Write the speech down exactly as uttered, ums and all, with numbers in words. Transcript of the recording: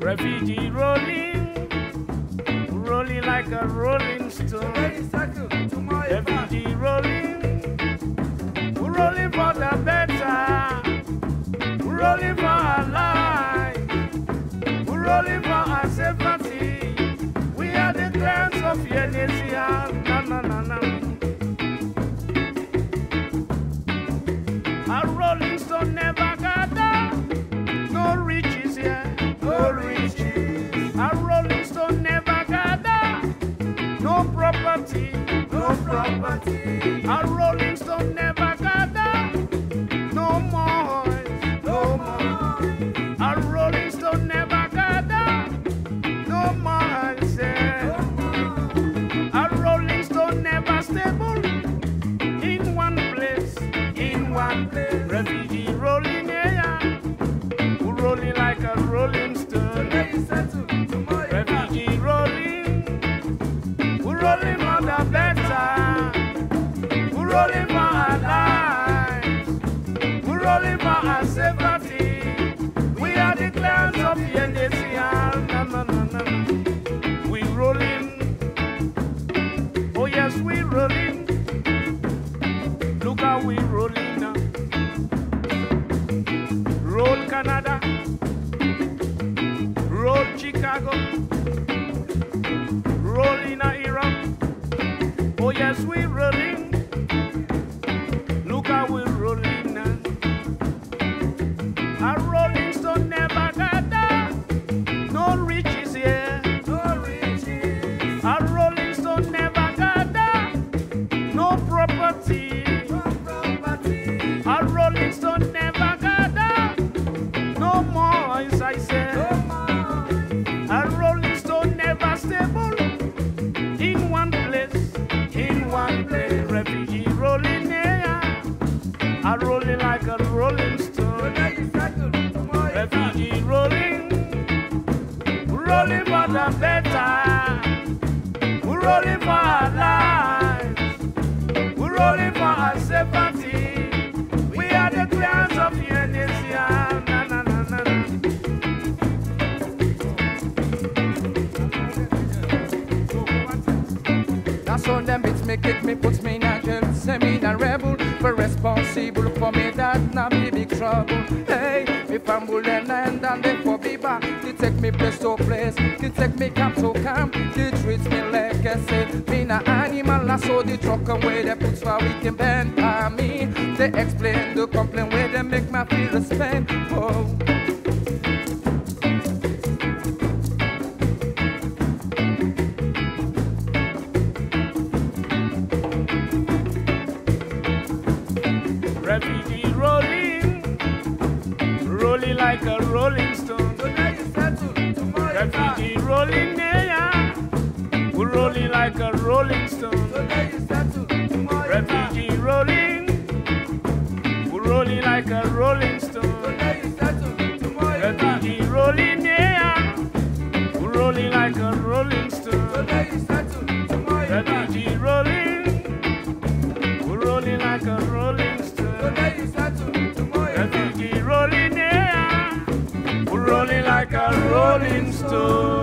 Refugee rolling, rolling like a rolling stone. Refugee rolling, rolling for the better, rolling for our life, rolling for our safety. We are the clans of Yenesia. Na na na na. A rolling stone never gather, no riches here. No riches. A rolling stone never gather. No property. No property. A rolling stone never gather. No more. No more. A rolling stone never gather. No more. A rolling stone never stable. In one place. In one place. Refugee rolling air. Rolling like a rolling. Refugee rolling, who rolling for the better, who rolling for our lives, who rolling for our safety. We are the clans of Yenesia. No, no, no, no. We rolling, oh yes, we rolling. Look how we rolling now. Roll Canada. Roll Chicago, rolling in Iran. Oh yes, we're rolling. Look how we're rolling now. A rolling stone never gather. No riches here. No riches. A rolling stone never gather. No property. No property. A rolling stone never gather. No more, as I said. No more. A rolling stone never stable in one place, in one place. Refugee rolling air, a rolling like a rolling stone. Refugee rolling, rolling for the better, rolling for our lives, rolling for our safety. We are the clans of Yenesia. Na na na na na. So them bits me kick me, puts me in a jail, send me in a rebel. But responsible for me, that now me big trouble. Hey, me fumble and land and they for me back. They take me place to place, they take me camp to camp. They treat me like I said, me na animal. I saw the truck away, they put for we can bend by me. They explain the complaint where they make my feel a spend. Oh. Refugee rolling, rolling like a rolling stone. Refugee rolling, yeah, rolling like a rolling stone. Refugee rolling, rolling like a rolling stone. Refugee rolling, yeah, rolling like a rolling stone. Refugee rolling, rolling like a rolling stone. Refugee rolling, yeah, rolling like a rolling stone.